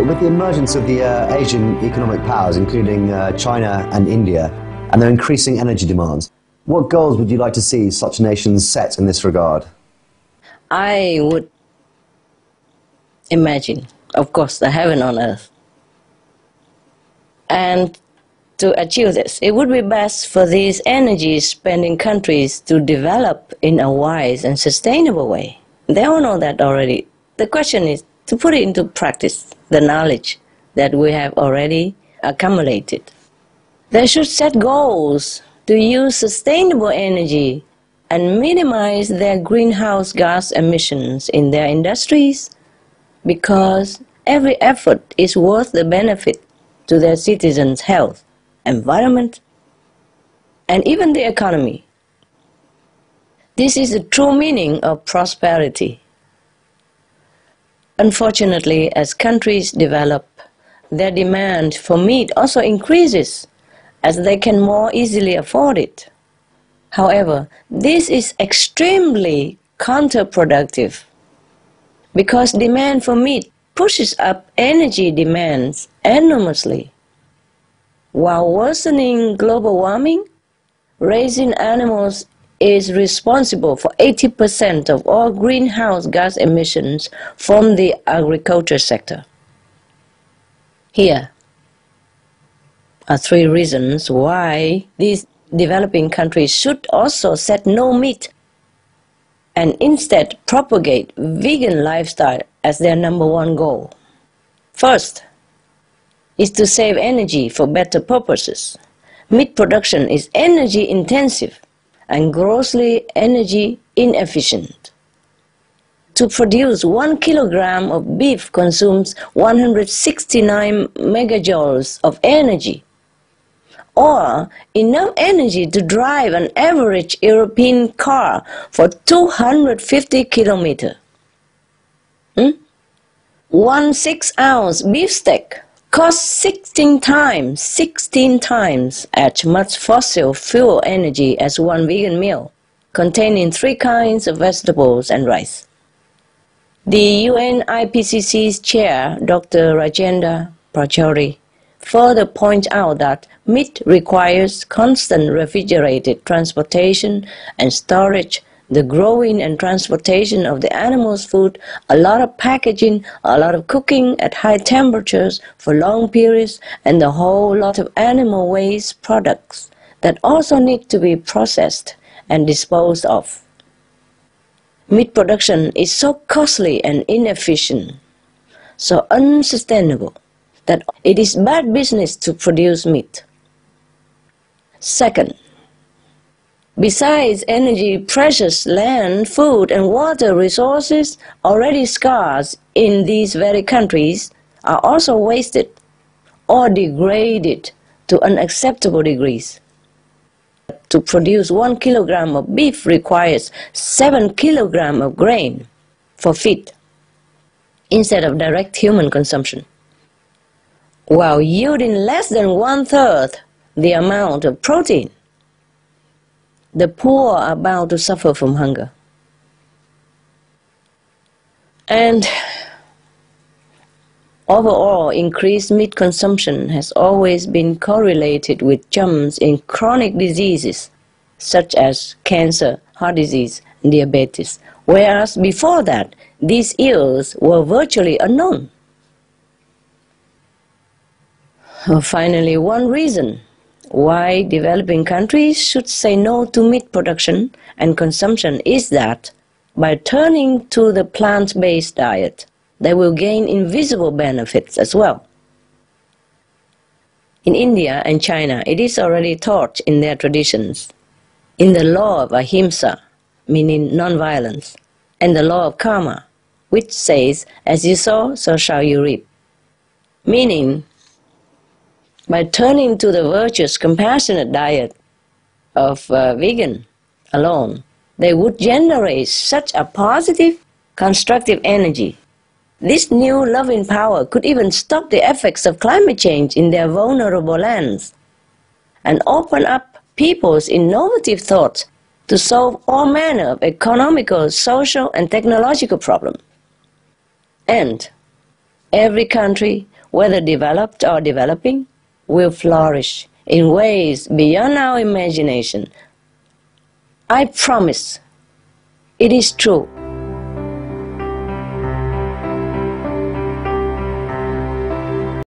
With the emergence of the Asian economic powers, including China and India, and their increasing energy demands, what goals would you like to see such nations set in this regard? I would imagine, of course, the heaven on earth. And to achieve this, it would be best for these energy-spending countries to develop in a wise and sustainable way. They all know that already. The question is to put it into practice, the knowledge that we have already accumulated. They should set goals to use sustainable energy and minimize their greenhouse gas emissions in their industries, because every effort is worth the benefit to their citizens' health, environment, and even the economy. This is the true meaning of prosperity. Unfortunately, as countries develop, their demand for meat also increases, as they can more easily afford it. However, this is extremely counterproductive, because demand for meat pushes up energy demands enormously, while worsening global warming. Raising animals is responsible for 80% of all greenhouse gas emissions from the agriculture sector. Here are three reasons why these developing countries should also set no meat and instead propagate vegan lifestyle as their #1 goal. First is to save energy for better purposes. Meat production is energy intensive and grossly energy inefficient. To produce 1 kilogram of beef consumes 169 megajoules of energy, or enough energy to drive an average European car for 250 kilometers. 1 6-ounce beefsteak costs 16 times as much fossil fuel energy as 1 vegan meal, containing 3 kinds of vegetables and rice. The UN IPCC's chair, Dr. Rajendra Pachauri, further points out that meat requires constant refrigerated transportation and storage, the growing and transportation of the animal's food, a lot of packaging, a lot of cooking at high temperatures for long periods, and a whole lot of animal waste products that also need to be processed and disposed of. Meat production is so costly and inefficient, so unsustainable, that it is bad business to produce meat. Second, besides energy, precious land, food and water resources, already scarce in these very countries, are also wasted or degraded to unacceptable degrees. To produce 1 kilogram of beef requires 7 kilograms of grain for feed instead of direct human consumption, while yielding less than 1/3 the amount of protein. The poor are bound to suffer from hunger. And overall, increased meat consumption has always been correlated with jumps in chronic diseases such as cancer, heart disease, and diabetes, whereas before that, these ills were virtually unknown. Finally, one reason why developing countries should say no to meat production and consumption is that by turning to the plant-based diet, they will gain invisible benefits as well. In India and China, it is already taught in their traditions. In the law of ahimsa, meaning non-violence, and the law of karma, which says, as you sow, so shall you reap, meaning, by turning to the virtuous, compassionate diet of vegan alone, they would generate such a positive, constructive energy. This new loving power could even stop the effects of climate change in their vulnerable lands and open up people's innovative thoughts to solve all manner of economical, social, and technological problems. And every country whether developed or developing, will flourish in ways beyond our imagination. I promise, it is true.